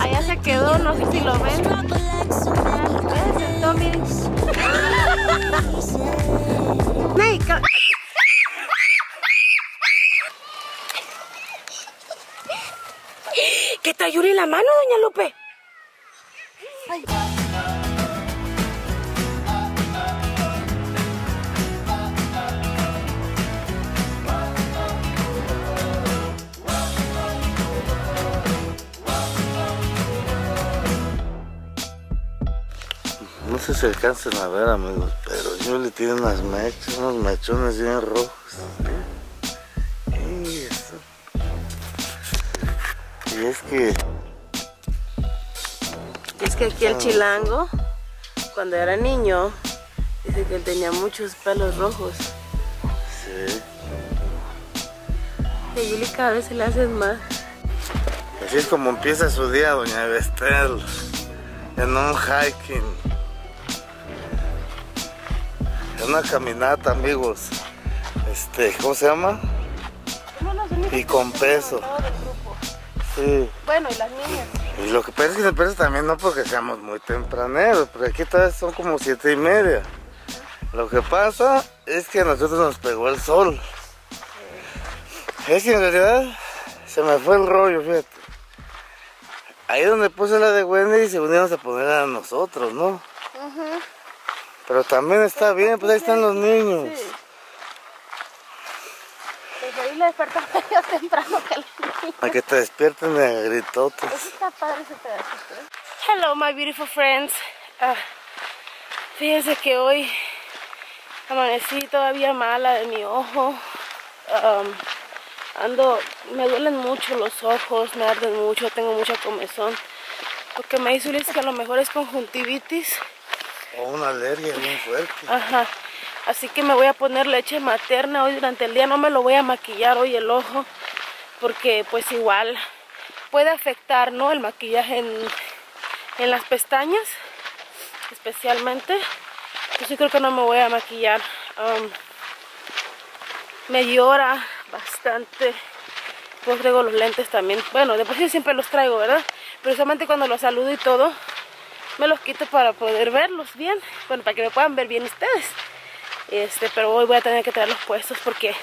Allá se quedó, no sé si lo ven. ¿Qué trae Yuri en la mano, doña Lupe? Ay. No sé si alcanzan a ver, amigos, pero Julie tiene unas mechas, unos mechones bien rojos. Y eso. Y es que... aquí el chilango, cuando era niño, dice que él tenía muchos pelos rojos. Sí. Y Julie cada vez se le hacen más. Así es como empieza su día, doña Vestel, en un hiking. Una caminata, amigos, ¿cómo se llama? Y con peso. Sí. Bueno, y las niñas. Y lo que pasa es que nosotros también no porque seamos muy tempraneros, pero aquí todavía son como 7:30. Lo que pasa es que a nosotros nos pegó el sol. Es que en realidad se me fue el rollo, fíjate. Ahí donde puse la de Wendy se unieron a poner a nosotros, ¿no? Ajá. Pero también está bien, pues ahí están los niños. Sí. Desde ahí la despertaba yo temprano que los niños. A que te despierten de gritotes. Eso está padre, ese pedacito. Hello, my beautiful friends. Fíjense que hoy amanecí todavía mala de mi ojo. Me duelen mucho los ojos, me arden mucho, tengo mucha comezón. Lo que me hizo Ulises que a lo mejor es conjuntivitis. O una alergia bien fuerte. Ajá. Así que me voy a poner leche materna hoy durante el día. No me lo voy a maquillar hoy el ojo, porque pues igual puede afectar, ¿no? El maquillaje en las pestañas, especialmente. Yo sí creo que no me voy a maquillar. Me llora bastante. Pues traigo los lentes también. Bueno, de por sí siempre los traigo, ¿verdad? Pero solamente cuando los saludo y todo, me los quito para poder verlos bien, bueno, para que me puedan ver bien ustedes. Pero hoy voy a tener que traer los puestos porque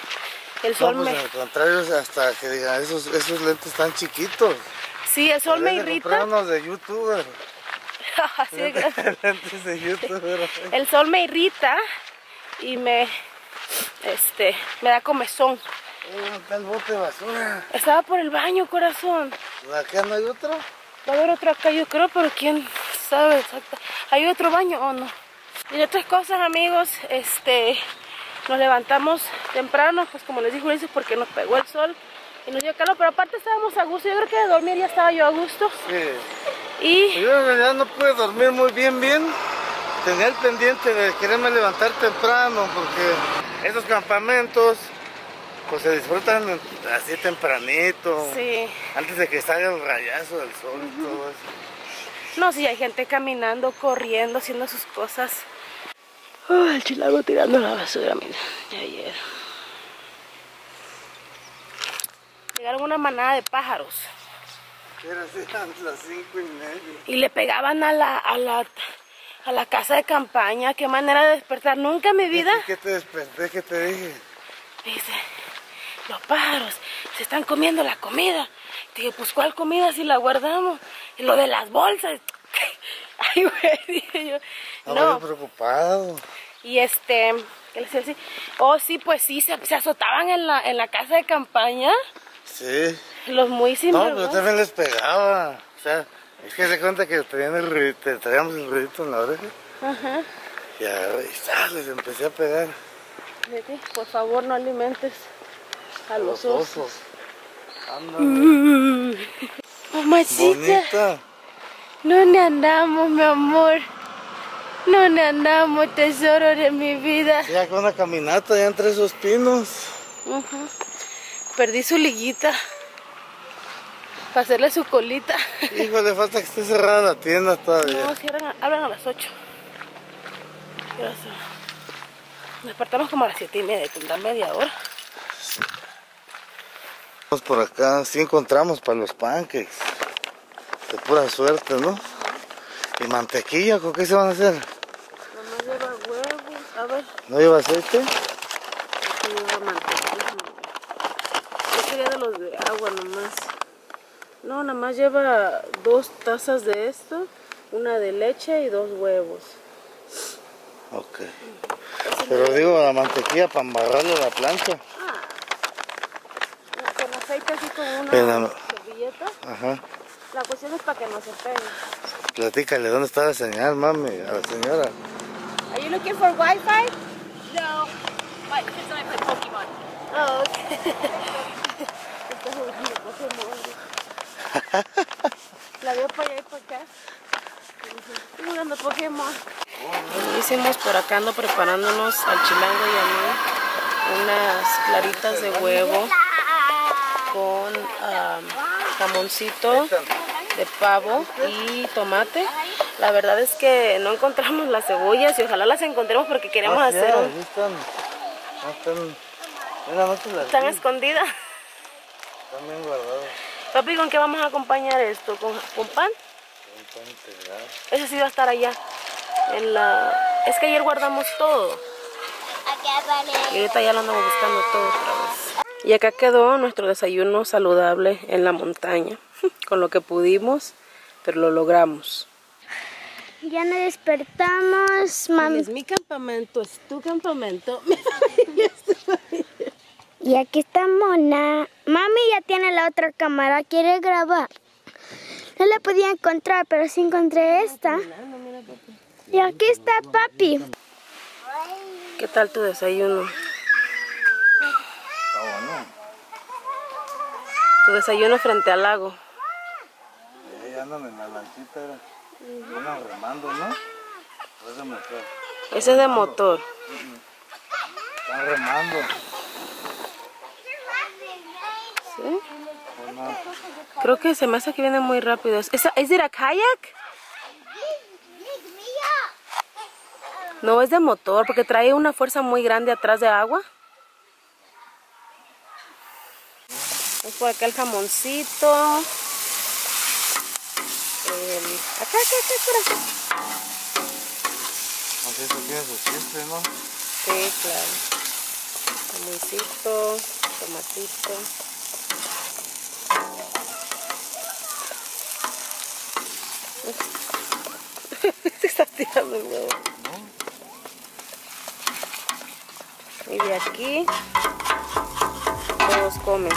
el sol pues me... al contrario, hasta que digan, esos lentes están chiquitos. Sí, el sol me irrita. Comprar unos de youtuber. Así de... lentes de youtuber. El sol me irrita y me da comezón. Está el bote de basura. Estaba por el baño, corazón. ¿Acá no hay otro? Va a haber otro acá, yo creo, pero quién... ¿sabe exacto? ¿Hay otro baño o no? Y otras cosas, amigos, nos levantamos temprano, pues como les dijo Ulises, porque nos pegó el sol y nos dio calor, pero aparte estábamos a gusto. Yo creo que de dormir ya estaba yo a gusto. Sí. Y yo en realidad no pude dormir muy bien. Tenía el pendiente de quererme levantar temprano, porque esos campamentos pues se disfrutan así tempranito. Sí. Antes de que salga el rayazo del sol y todo eso. No, sí, hay gente caminando, corriendo, haciendo sus cosas. El chilango tirando la basura, mira, de ayer. Llegaron una manada de pájaros. Eran las 5:30. Y le pegaban a la casa de campaña. Qué manera de despertar. Nunca en mi vida. ¿Qué te desperté? ¿Qué te dije? Me dice, los pájaros se están comiendo la comida. Dije, pues, ¿cuál comida si la guardamos? Lo de las bolsas. Ay, güey, dije yo. No, preocupado. Y ¿qué les decía? Oh, sí, pues sí, se azotaban en la casa de campaña. Sí. Los muy sinvergüenza. No, pero también les pegaba. O sea, es que se cuenta que traíamos el ruidito en la oreja. Ajá. Y ahí les empecé a pegar. Vete, por favor, no alimentes a los osos. Mamacita, ¿dónde andamos, mi amor? ¿Dónde andamos, tesoro de mi vida? Ya con una caminata, ya entre esos pinos. Perdí su liguita para hacerle su colita. Híjole, falta que esté cerrada la tienda todavía. No, cierran, hablan a las 8. Gracias. Nos partamos como a las 7:30, tendrá media hora. Por acá sí encontramos para los pancakes. De pura suerte, ¿no? Y mantequilla, ¿con qué se van a hacer? No lleva huevos, a ver. ¿No lleva aceite? No lleva mantequilla. Yo quería de los de agua nomás. No, nomás lleva 2 tazas de esto, 1 de leche y 2 huevos. Ok. Pero digo, la mantequilla para embarrarle a la plancha. Ah. Con aceite así con una servilleta. Ajá. La cuestión es para que no se pegue. Platícale, ¿dónde está la señal, mami? A la señora. Are you looking for Wi-Fi? No. My kids and I play Pokemon. Oh, okay. La veo por allá y por acá. Estoy jugando Pokémon. Hicimos por acá, ando preparándonos al chilango y a mí unas claritas de huevo con jamoncito de pavo y tomate. La verdad es que no encontramos las cebollas y ojalá las encontremos porque queremos hacer un... Están escondidas. Están bien guardadas. Papi, ¿con qué vamos a acompañar esto? ¿Con pan? Con pan integral. Ese sí va a estar allá. Es que ayer guardamos todo. Y ahorita ya lo andamos buscando todo otra vez. Y acá quedó nuestro desayuno saludable en la montaña. Con lo que pudimos, pero lo logramos. Ya nos despertamos, mami. Es mi campamento, es tu campamento. Mi familia es tu familia. Y aquí está Mona. Mami ya tiene la otra cámara, quiere grabar. No la podía encontrar, pero sí encontré esta. Y aquí está papi. ¿Qué tal tu desayuno? Está bueno. Tu desayuno frente al lago. Ahí andan en la lanchita, andan remando, ¿no? ¿O es de motor? Ese es de motor. Están remando. ¿Sí? Creo que se me hace que viene muy rápido. ¿Es de kayak? No, es de motor porque trae una fuerza muy grande atrás de agua. Es por acá el jamoncito. Acá. Eso tiene su chiste, ¿no? Sí, claro. Jamoncito, tomatito. Se está tirando el huevo. Y de aquí todos comen.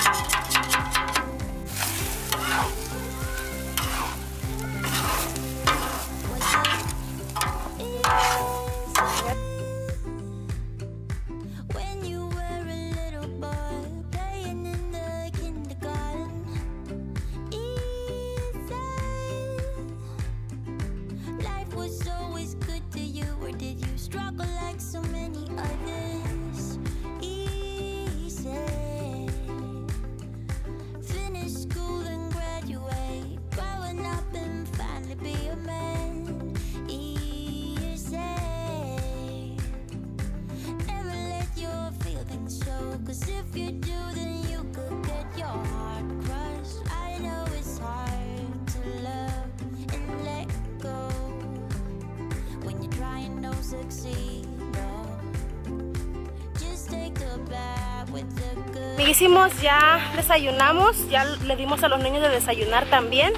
Amiguísimos, ya desayunamos, ya le dimos a los niños de desayunar también.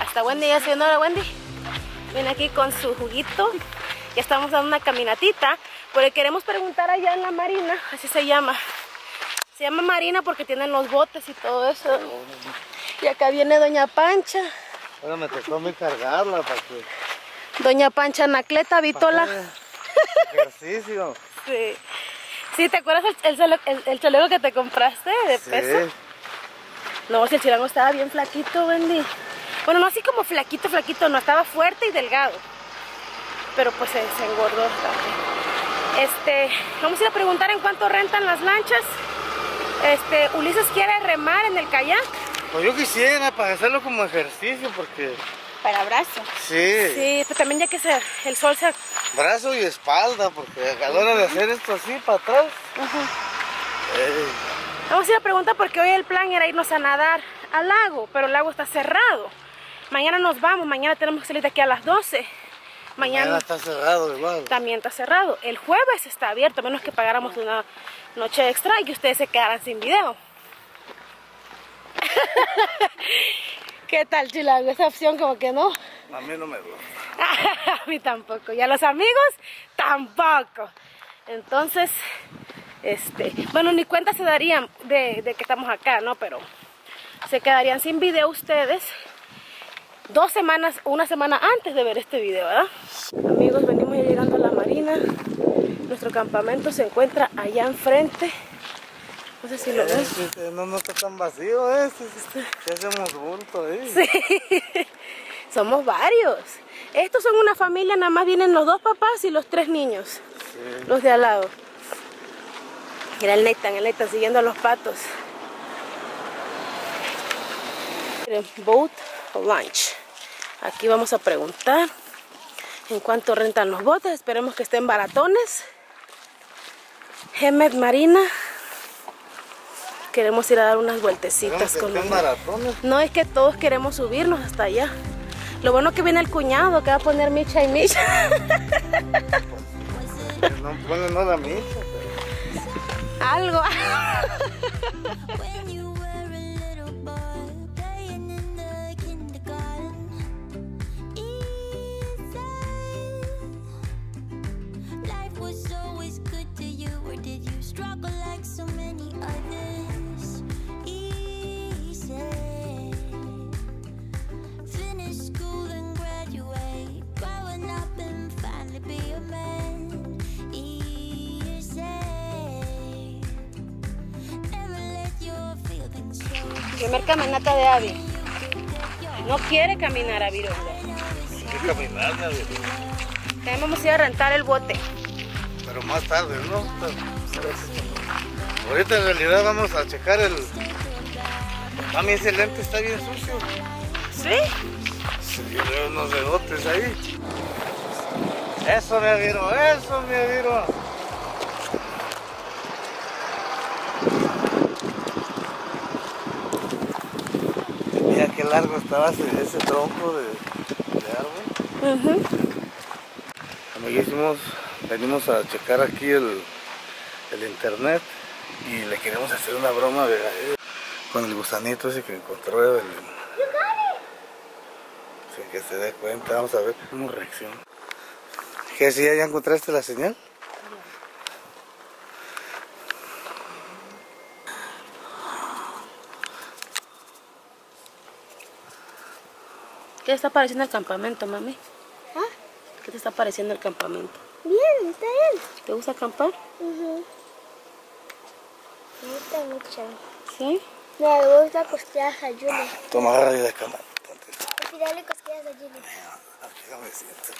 Hasta Wendy ya se vino. Ahora Wendy viene aquí con su juguito. Ya estamos dando una caminatita porque queremos preguntar allá en la marina, así se llama. Se llama marina porque tienen los botes y todo eso. Y acá viene Doña Pancha. Ahora me tocó a mí cargarla para que... Doña Pancha Nacleta Vitola. Ejercicio. Sí. Sí, ¿te acuerdas el chaleco que te compraste de peso? No, si el chilango estaba bien flaquito, Wendy. Bueno, no así como flaquito, flaquito, no, estaba fuerte y delgado. Pero pues se engordó bastante. Vamos a ir a preguntar en cuánto rentan las lanchas. Ulises quiere remar en el kayak. Pues yo quisiera para hacerlo como ejercicio, porque... Para brazo. Sí. Sí, pero también ya que el sol se... Brazo y espalda, porque a la hora de hacer esto así, para atrás. Ajá. Vamos a ir a preguntar porque hoy el plan era irnos a nadar al lago, pero el lago está cerrado. Mañana nos vamos, mañana tenemos que salir de aquí a las 12. Mañana está cerrado el lago. También está cerrado. El jueves está abierto, a menos que pagáramos una noche extra y que ustedes se quedaran sin video. ¿Qué tal, Chilango? Esa opción como que no. A mí no me gusta. A mí tampoco. Y a los amigos, tampoco. Entonces, bueno, ni cuenta se darían de que estamos acá, ¿no? Pero se quedarían sin video ustedes 2 semanas, una semana antes de ver este video, ¿verdad? Amigos, venimos ya llegando a la marina. Nuestro campamento se encuentra allá enfrente. No sé si lo ves. No está tan vacío, hacemos bulto ahí. Sí. Somos varios. Estos son una familia, nada más vienen los 2 papás y los 3 niños. Sí. Los de al lado. Mira el Nathan siguiendo a los patos. Miren, boat o lunch. Aquí vamos a preguntar en cuánto rentan los botes. Esperemos que estén baratones. Hemet Marina. Queremos ir a dar unas vueltecitas con los maratones. No, es que todos queremos subirnos hasta allá. Lo bueno que viene el cuñado que va a poner micha y micha. No pone nada micha, pero... algo. Primer caminata de Avi. No quiere caminar, Avi. Quiere caminar, Avi. También vamos a ir a rentar el bote. Pero más tarde, ¿no? Ahorita en realidad vamos a checar el... Mami, ese lente está bien sucio. ¿Sí? Sí, yo veo unos dedotes ahí. Eso, mi Aviro, eso, mi Aviro. Qué largo estaba ese tronco de árbol. Amiguísimos, venimos a checar aquí el internet y le queremos hacer una broma con el gusanito ese que encontró sin que se dé cuenta. Vamos a ver cómo reacciona. ¿Qué si ya encontraste la señal? ¿Qué te está pareciendo el campamento, mami? ¿Ah? ¿Qué te está pareciendo el campamento? Bien, está bien. ¿Te gusta acampar? Me gusta mucho. ¿Sí? Me gusta cosquillas a Julie. Toma, agarra de la cama. Al final le cosquillas a Julie. Aquí me siento.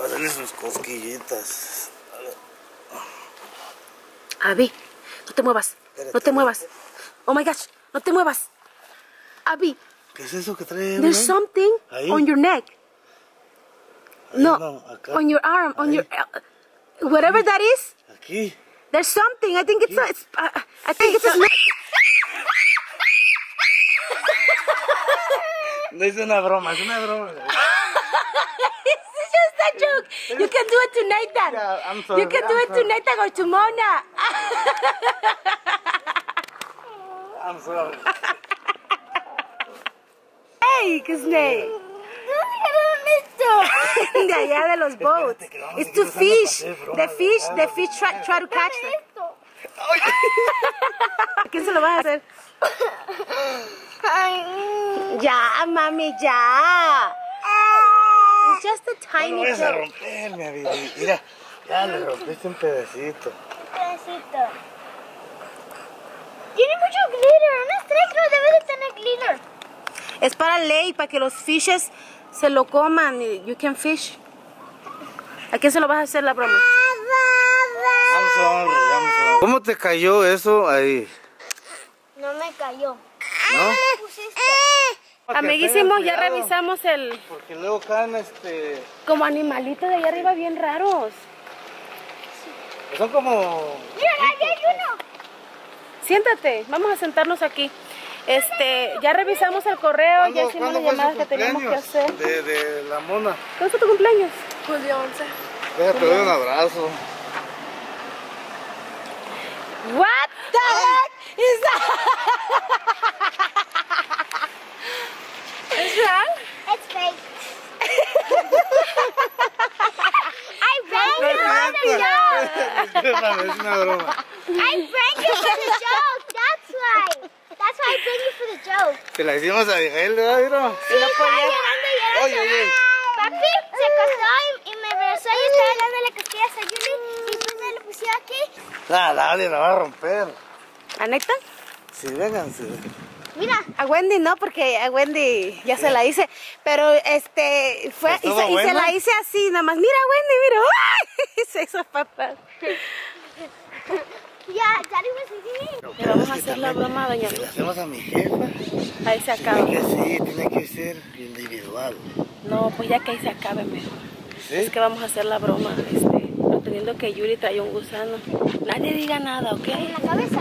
Pásale sus cosquillitas. Abby, no te muevas. Espérate, no te muevas. Oh my gosh, no te muevas. Abby. ¿Qué es eso que trae? There's something ahí. On your neck. Ahí, no, acá. On your arm, ahí. On your... whatever aquí. That is. Aquí. There's something, I think aquí. It's a... I think it's a snake. No es una broma, es una broma. It's just a joke. You can do it tonight then. Yeah, I'm sorry. You can do it tonight then or to Mona. I'm sorry. Snake, snake. De allá de los boats. It's to fish. The fish try to catch them. ¿A quién se lo vas a hacer? Ya, mami, ya. It's just a tiny joke. No lo vas a romper, mi amiga. Mira, ya le rompiste un pedacito. Tiene mucho glitter. Una strike no debe de tener glitter. Es para ley, para que los fishes se lo coman. You can fish. ¿A quién se lo vas a hacer la broma? I'm sorry. ¿Cómo te cayó eso ahí? No me cayó. ¿No? Amiguísimos, ya revisamos el... Porque luego caen como animalitos de allá arriba bien raros. Sí. Son como... ¡Mira, allá hay uno! Siéntate, vamos a sentarnos aquí. Ya revisamos el correo, ya hicimos las llamadas que teníamos que hacer. De la Mona. ¿Cuándo fue tu cumpleaños? Julio 11. Déjate doy un abrazo. What the heck is that? Is that? It's fake. I pranked you for the joke. I pranked you for the joke. That's why. That's why I pranked you for the joke. Se la hicimos a Miguel, ¿verdad? Sí, estaba llorando y llorando. Oye, papi se acostó y me besó y estaba dándole cosquillas a Julie. Y tú me lo pusiste aquí. Dale, la va a romper. ¿A Nathan? Sí, vénganse. Mira, a Wendy no, porque a Wendy ya se la hice, pero fue y se la hice así, nada más. Mira, Wendy, mira. ¡Ay! Se hizo patas. Ya le vamos a hacer la broma a doña Miguel. ¿Le hacemos a mi jefa? Ahí se acaba. Sí, tiene que ser individual. No, pues ya que ahí se acabe mejor. ¿Sí? Es que vamos a hacer la broma, teniendo que Yuri trae un gusano. Nadie diga nada, ¿ok? En la cabeza.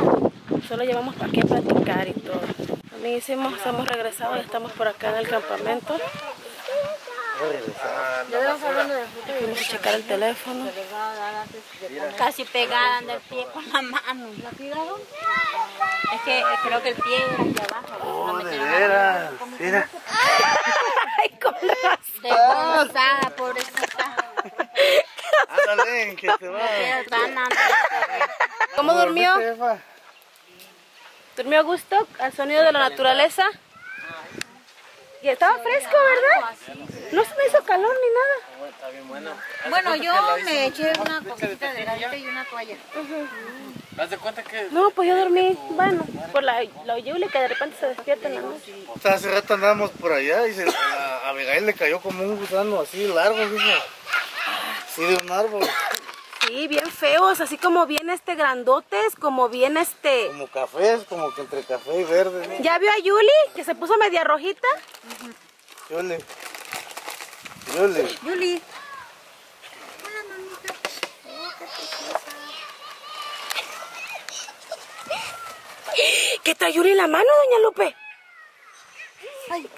Solo llevamos para aquí a platicar y todo. También hemos regresado y estamos por acá en el campamento. Vamos a checar el teléfono. Casi pegada en el pie con la mano. ¿La tiraron? Es que creo que el pie era aquí abajo. ¡Oh, de veras! ¡Mira! ¡Ay, con razón! ¡De pobrecita! ¡Ándale, que te va! ¿Cómo durmió? ¿Durmió a gusto? ¿Al sonido de la naturaleza? Y estaba fresco, ¿verdad? No se me hizo calor ni nada. Está bien bueno. Bueno, yo me eché una cosita delante y una toalla. ¿Te das cuenta que...? No, pues yo dormí, bueno, por la Julie que de repente se despierta en la noche. O sea, hace rato andábamos por allá y a Abigail le cayó como un gusano así largo, así de un árbol. Sí, bien feos, así como bien grandotes, como bien como cafés, como que entre café y verde, ¿no? ¿Ya vio a Julie? Que se puso media rojita. Julie. Hola, mamita. ¿Qué trae Julie en la mano, doña Lupe? Ay.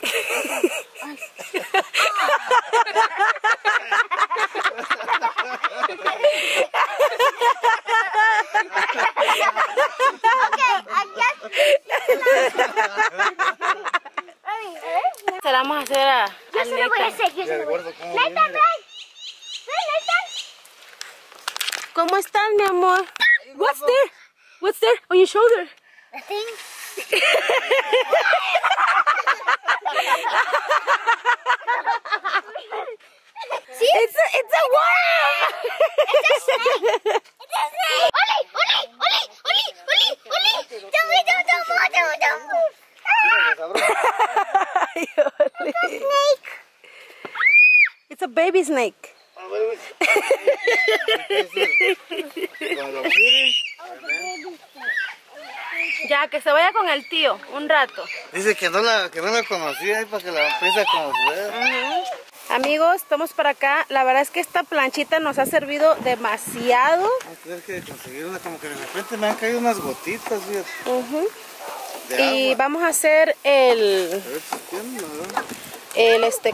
Ay. Se la vamos a hacer a Nathan. Yo se lo voy a hacer, yo se lo voy a hacer. Nathan, ¿cómo están, mi amor? What's there? What's there on your shoulder? Nothing. See? It's a worm! It's a snake! It's a snake! Oli! Don't move! Ah! It's a snake! It's a baby snake. Ya, que se vaya con el tío, un rato. Dice que no la conocía, para que la empiece a conocer. Amigos, estamos para acá. La verdad es que esta planchita nos ha servido demasiado. Voy a tener que conseguir una, como que de repente me han caído unas gotitas, fíjate. Y vamos a hacer el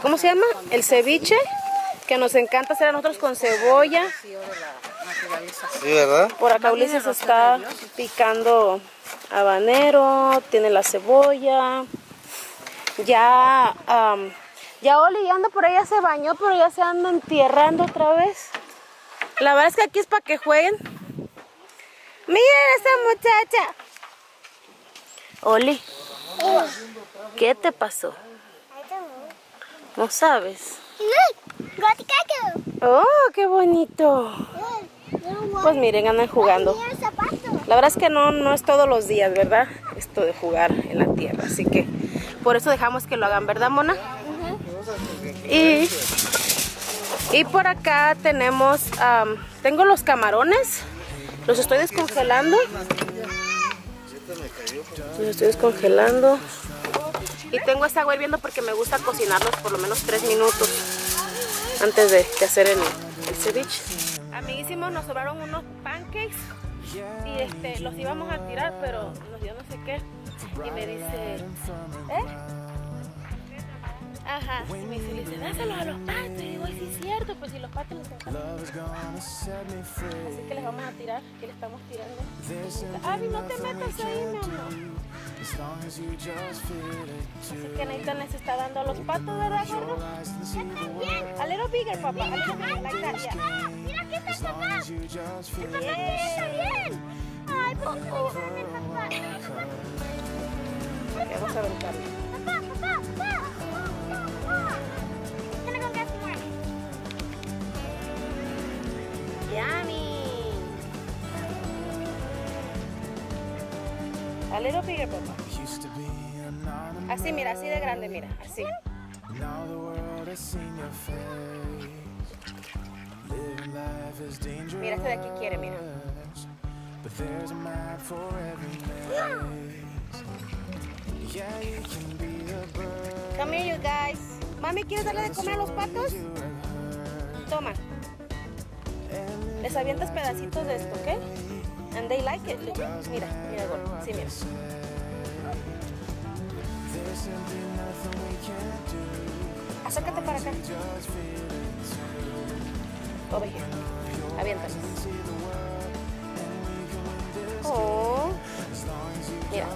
¿cómo se llama? El ceviche, que nos encanta hacer a nosotros con cebolla. Sí, ¿verdad? Por acá Ulises está picando habanero, tiene la cebolla. Ya Oli anda por ahí, ya se bañó, pero ya se anda entierrando otra vez. La verdad es que aquí es para que jueguen. ¡Miren esa muchacha! Oli, ¿qué te pasó? ¿No sabes? ¡Oh, qué bonito! Pues miren, andan jugando. La verdad es que no es todos los días, ¿verdad? Esto de jugar en la tierra, así que por eso dejamos que lo hagan, ¿verdad, Mona? Y por acá tenemos, tengo los camarones, los estoy descongelando. Y tengo esta agua hirviendo porque me gusta cocinarlos por lo menos 3 minutos antes de hacer el ceviche. Amiguísimos, nos sobraron unos pancakes y y los íbamos a tirar, pero nos dio no sé qué. Y me dice, ajá, y me dice, dáselos a los patos. Y digo, sí es cierto, pues si los patos les encantan. Así que les vamos a tirar, que le estamos tirando. Y me dice, Abby, no te metas ahí, mi amor. Así que Nathan les está dando a los patos, ¿verdad, gordo? A little bigger, papá. Mira, aquí está el papá. El papá quiere estar bien. Ay, ¿por qué no me dejan el papá? Vamos a brincarle. Papá, papá, papá. I'm gonna go get some more. Yummy. A little bigger, papá. Así, mira, así de grande, mira, así. Mira, este de aquí quiere, mira. Come here, you guys. Mami, ¿quieres darle de comer a los patos? Toma. Les avientas pedacitos de esto, ¿ok? And they like it. Mira, mira, gordo. Sí, mira. Acércate para acá. Oveja. Aviéntanos. Oh. Mira.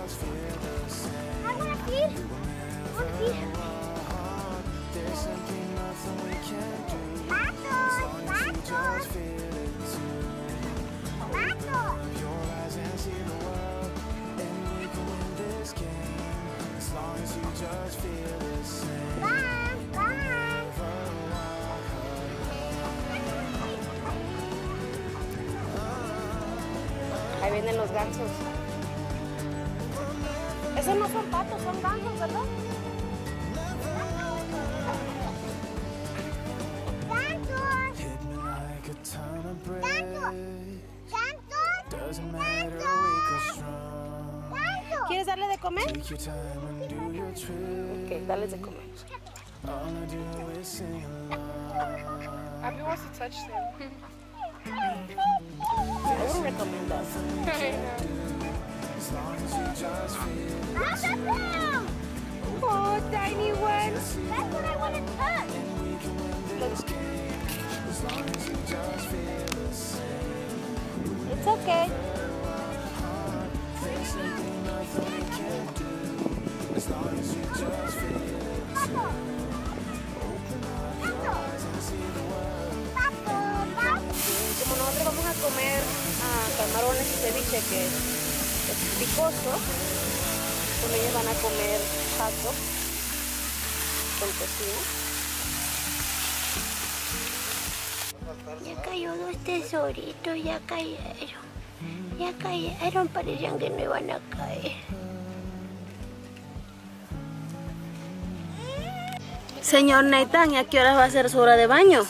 ¡Patos! ¡Patos! Ahí vienen los gansos. Esos no son patos, son gansos, ¿verdad? ¿Quieres darle de comer? Ok, dale de comer. Abby wants to touch them. I wouldn't recommend that. Oh, tiny one. That's what I want to touch. It's okay. Como nosotros vamos a comer camarones y ceviche, que es picoso, pues ellos van a comer pato con tocino. Ya cayó dos tesoritos, ya cayeron. Ya cayeron, parecían que no iban a caer. Señor Nathan, ¿a qué hora va a ser su hora de baño?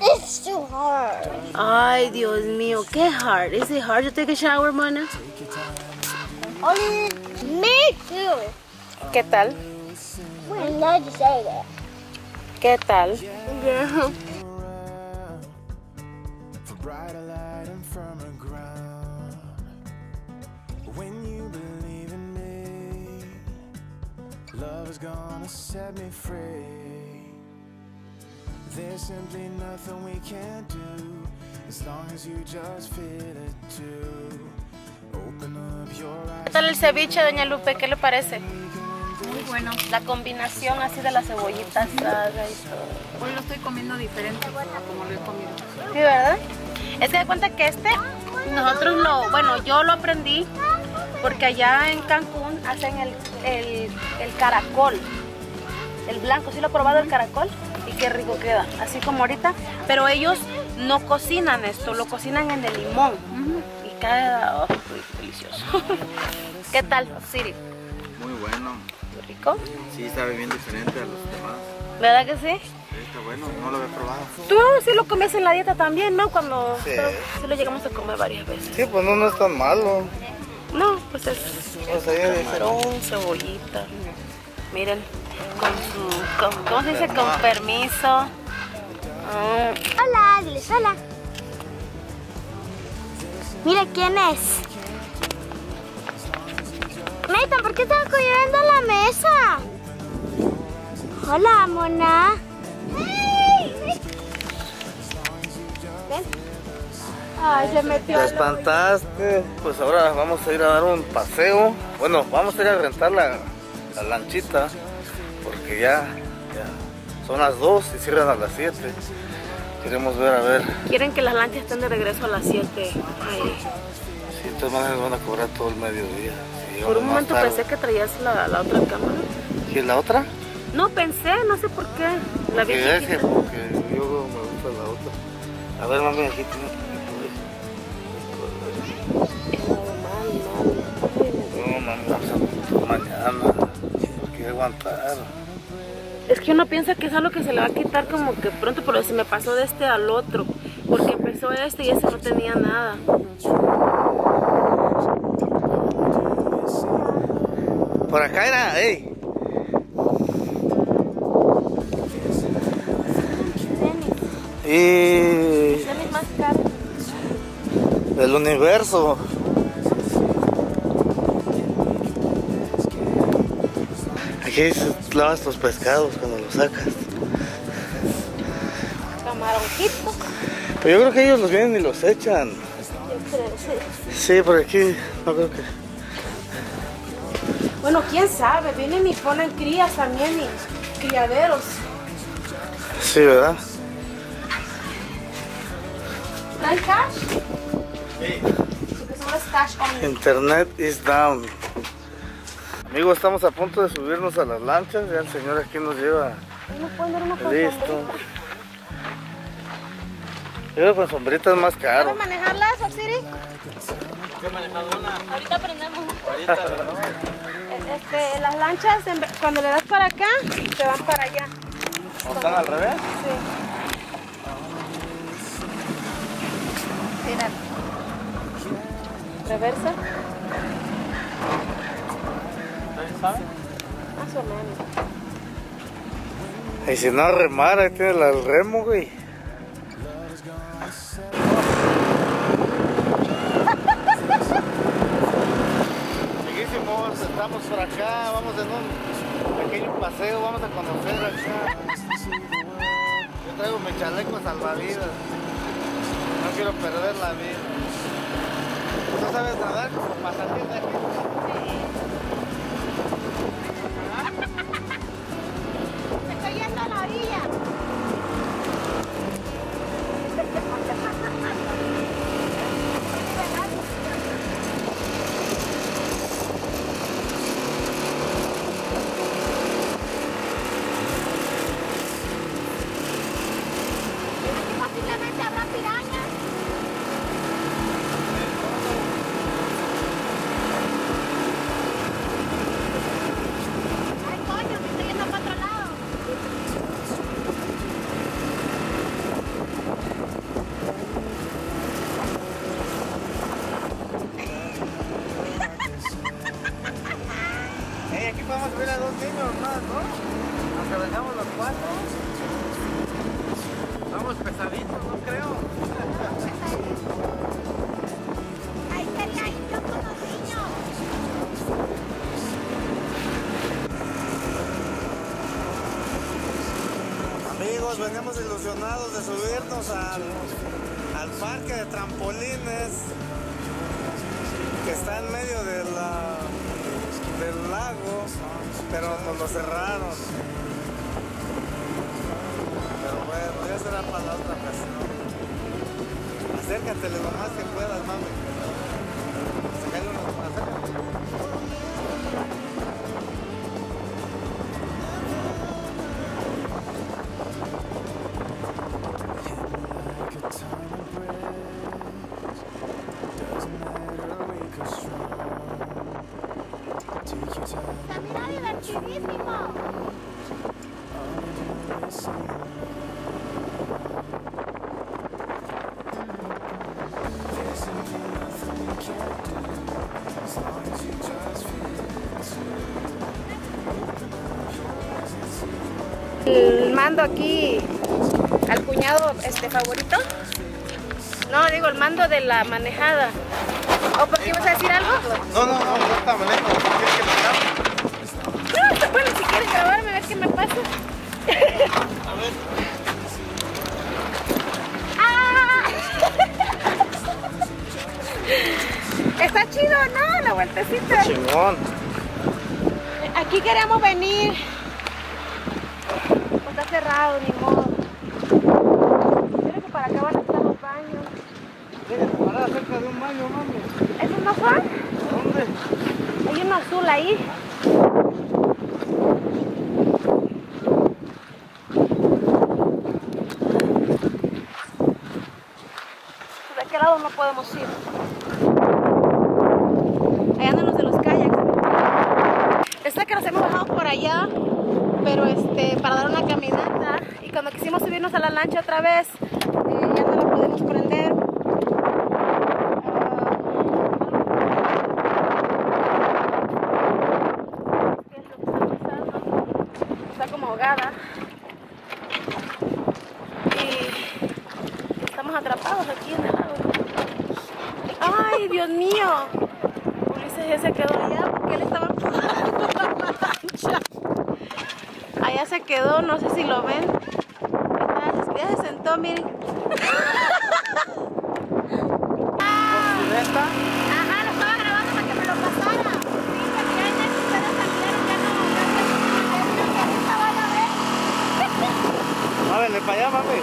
It's too hard. Ay, Dios mío, qué hard. Is it hard to take a shower, Mona? Only me too. ¿Qué tal? I'm glad you say that. ¿Qué tal? Yeah. Gonna set me free. There's simply nothing we can't do as long as you just feel it too. Open up your eyes. ¿Qué tal el ceviche, doña Lupe? ¿Qué le parece? Muy bueno. La combinación así de las cebollitas asada y todo. Hoy lo estoy comiendo diferente como lo he comido. Sí, ¿verdad? Es que de cuenta que nosotros lo, bueno, yo lo aprendí porque allá en Cancún hacen el caracol, el blanco. ¿Sí lo he probado el caracol? Y qué rico queda, así como ahorita. Pero ellos no cocinan esto, lo cocinan en el limón. Y queda delicioso. ¿Qué tal, Siri? Muy bueno. ¿Muy rico? Sí, sabe bien diferente a los demás. ¿Verdad que sí? Sí, está bueno, no lo había probado. Tú sí lo comías en la dieta también, ¿no? Cuando sí. Sí lo llegamos a comer varias veces. Sí, pues no es tan malo. No, pues es camarón, cebollita. Miren, con su, ¿cómo se dice? Con permiso. Hola, diles hola. Mira quién es. Nathan, ¿por qué estás cogiendo la mesa? Hola, Mona. Ven. Ay, se metió. Te espantaste. Pues ahora vamos a ir a dar un paseo. Bueno, vamos a ir a rentar la lanchita. Porque ya son las 2 y cierran a las 7. Queremos ver, a ver. Quieren que las lanchas estén de regreso a las 7. Sí, entonces van a cobrar todo el mediodía. Sí, por un momento pensé que traías la otra cámara. ¿Y la otra? No pensé, no sé por qué. La vi chiquita. Porque yo me gusta la otra. A ver, mami, aquí tiene. No, mami, vamos a mañana. Hay que aguantar. Es que uno piensa que es algo que se le va a quitar como que pronto, pero se me pasó de este al otro. Porque empezó este y ese no tenía nada. Por acá era, ey. Y... el universo. Aquí lavas tus pescados cuando los sacas. Camaroncito. Pero yo creo que ellos los vienen y los echan. Sí, por aquí no creo que... Bueno, quién sabe, vienen y ponen crías también y criaderos. Sí, ¿verdad? ¿No hay cash? Sí. Porque solo es cash only. Internet is down. Amigos, estamos a punto de subirnos a las lanchas. Ya el señor aquí nos lleva. No pueden dar una listo. Sombrita. Yo con sombritas más caro. ¿Puedes manejarlas, Oxiri? Yo manejado una. Ahorita aprendemos. Ahorita, las lanchas, cuando le das para acá, se van para allá. ¿O están al revés? Sí. Reversa. ¿Ustedes saben? Más o menos. Y si no remar, ahí tiene el remo, güey. Seguimos, estamos por acá, vamos en un pequeño paseo, vamos a conocer acá. Yo traigo mi chaleco salvavidas. No quiero perder la vida. ¿Tú sabes nadar como pasajero de aquí? Sí. Me estoy yendo a la orilla. Veníamos ilusionados de subirnos al parque de trampolines que está en medio de del lago, pero nos lo cerraron. Pero bueno, ya será para la otra ocasión. Acércate lo más que puedas, mami. Acércate. Mando aquí al cuñado favorito No, digo, el mando de la manejada. ¿O por qué ibas a decir algo? No está manejando. ¿Quieres que me grabe? No, bueno, si quieres grabarme, a ver qué me pasa. A ver. ¡Ah! Está chido, ¿no? La vueltecita. Chingón. Aquí queremos venir. No está cerrado, ni modo. Creo que para acá van a estar los baños. Tienes que parar cerca de un baño, mami. ¿Esos no son? ¿Dónde? Hay uno azul ahí. ¿De qué lado no podemos ir? Allá andan los de los kayaks. Está que nos hemos bajado por allá, pero para dar una caminata, y cuando quisimos subirnos a la lancha otra vez, ya no la pudimos prender. Está como ahogada y estamos atrapados aquí en el lago. ¡Ay, Dios mío! Ulises ya se quedó allá porque él estaba empujando la lancha. Allá se quedó, no sé si lo ven. Ya se sentó, miren. Ah, ajá, lo estaba grabando para que me lo pasara. Sí, porque hay veces ustedes salieron, ya no, ya van a ver. Ábrele para allá, mami.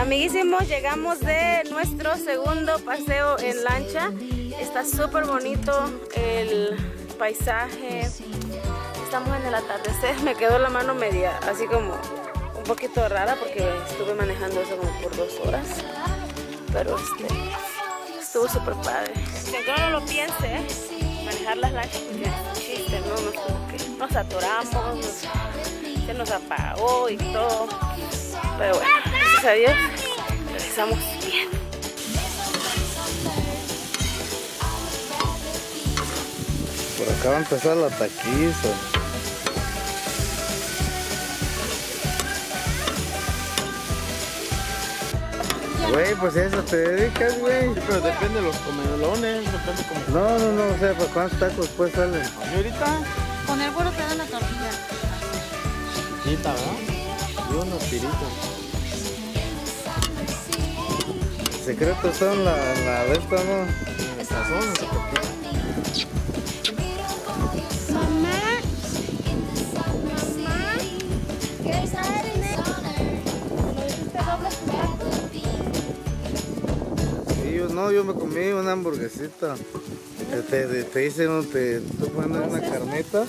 Amiguísimos, llegamos de nuestro segundo paseo en lancha. Está súper bonito el paisaje. Estamos en el atardecer. Me quedó la mano media así como un poquito rara porque estuve manejando eso como por 2 horas. Pero estuvo súper padre. Aunque uno no lo piense, manejar las lanchas es chiste, ¿no? Nos atoramos, se nos apagó y todo. Pero bueno, gracias a Dios, regresamos bien. Por acá va a empezar la taquiza. Güey, pues eso te dedicas, güey. Sí, pero depende de los comedolones, depende como... No, o sea, pues cuántos tacos pues salen. ¿Y ahorita? Con el güero te dan la tortilla. Chiquita, ¿verdad? Unos piritos. El secreto son la de esta, ¿no? La sazón, ¿no? Mamá, ¿qué sabes? Sí, yo me comí una hamburguesita. Te hice una carneta.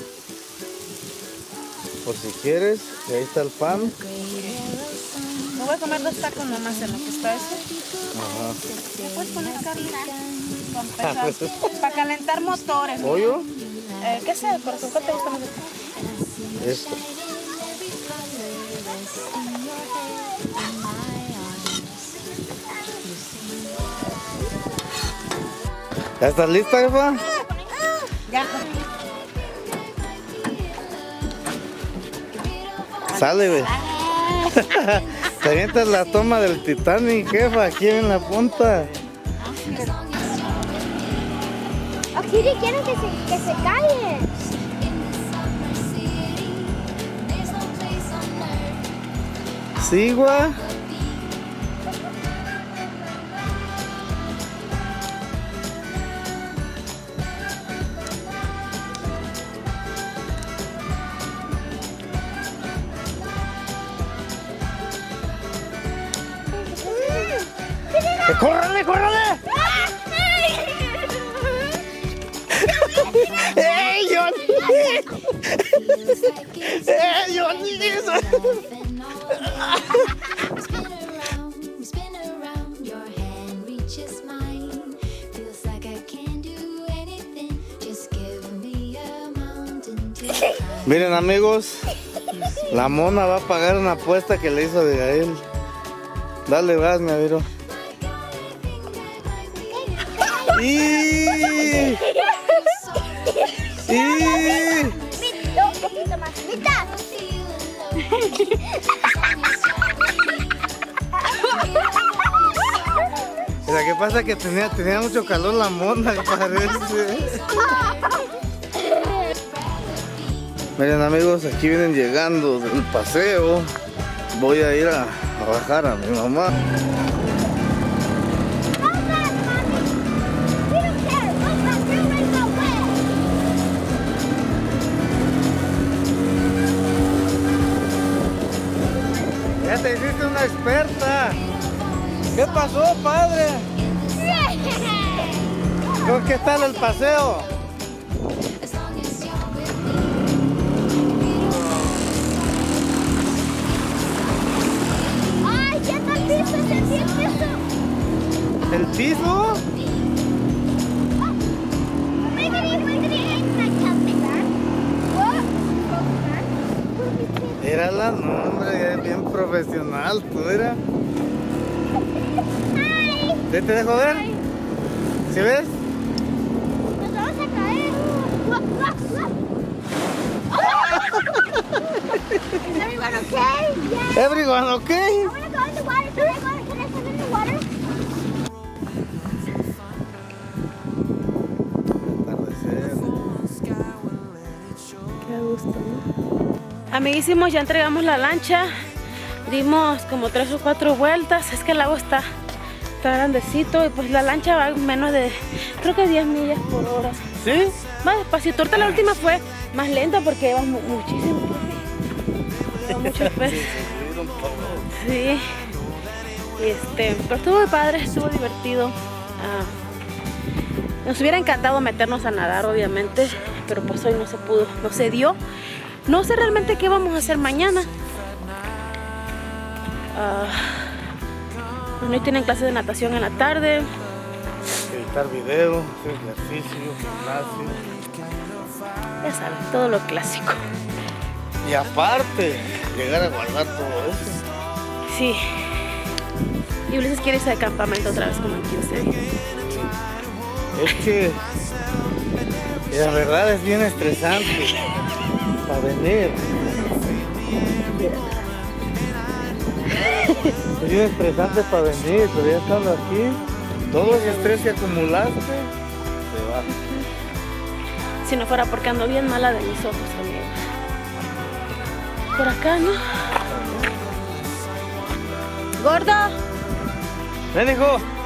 por si quieres. Y ahí está el pan. Me voy a comer dos tacos nomás en lo que está eso. Ajá. ¿Me puedes poner carnita? Para calentar motores. ¿Pollo? ¿Qué sé? ¿Por qué te gusta más esto? ¿Ya estás lista, jefa? Ya. Sale, güey. Te avientas la toma del Titanic, jefa, aquí en la punta. Aquí quieren que se callen. Sí, güey. ¡Córrele, córrele! ¡Ey, John! ¡Ey, John! Miren, amigos, la Mona va a pagar una apuesta que le hizo de a él. Dale, vas, mi aviro. Mira, ¿qué pasa? Que tenía mucho calor la Mona, parece. Miren, amigos, aquí vienen llegando del paseo. Voy a ir a bajar a mi mamá. Te hiciste una experta. ¿Qué pasó, padre? ¿Con qué tal el paseo? ¡Ay, ya está el piso! ¿El piso? Era la nombre, bien profesional, tú era. ¡Ay! ¿Te dejo ver? ¿Si ¿Sí ves? Nos vamos a caer. ¿Is everyone okay? Yes. Everyone okay? I want to go in the water. Can I swim in the water? Qué gusto. Amiguísimos, ya entregamos la lancha, dimos como 3 o 4 vueltas, es que el lago está grandecito y pues la lancha va menos de, creo que 10 millas por hora. ¿Sí? Va despacito, ahorita la última fue más lenta porque iba muchísimo, iba muchos peces. Sí, pero estuvo de padre, estuvo divertido. Nos hubiera encantado meternos a nadar, obviamente, pero pues hoy no se pudo, no se dio. No sé realmente qué vamos a hacer mañana. Pues hoy tienen clases de natación en la tarde. Editar videos, hacer ejercicio, gimnasio. Ya saben, todo lo clásico. Y aparte, llegar a guardar todo eso. Sí. Y Ulises quiere irse de campamento otra vez como en 15 días. Es que la verdad es bien estresante. Para venir. Es bien estresante para venir, pero ya estando aquí, todo ese estrés que acumulaste se va. Si no fuera porque ando bien mala de mis ojos, amigos. Por acá, ¿no? Gordo. Ven, hijo.